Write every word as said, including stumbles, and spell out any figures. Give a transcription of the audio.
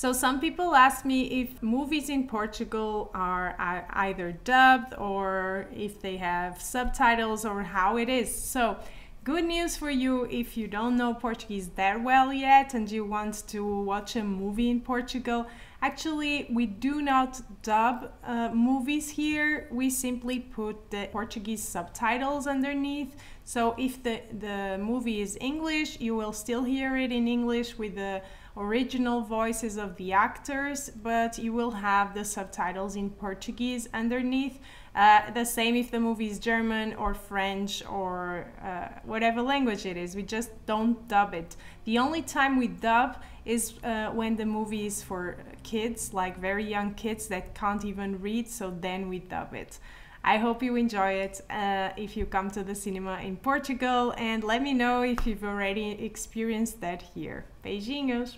So some people ask me if movies in Portugal are either dubbed or if they have subtitles or how it is. So good news for you if you don't know Portuguese that well yet and you want to watch a movie in Portugal. Actually, we do not dub uh, movies here. We simply put the Portuguese subtitles underneath. So if the, the movie is English, you will still hear it in English with the original voices of the actors, but you will have the subtitles in Portuguese underneath. Uh, the same if the movie is German or French or uh, whatever language it is. We just don't dub it. The only time we dub is uh, when the movie is for kids, like very young kids that can't even read, so then we dub it. I hope you enjoy it uh, if you come to the cinema in Portugal, and let me know if you've already experienced that here. Beijinhos!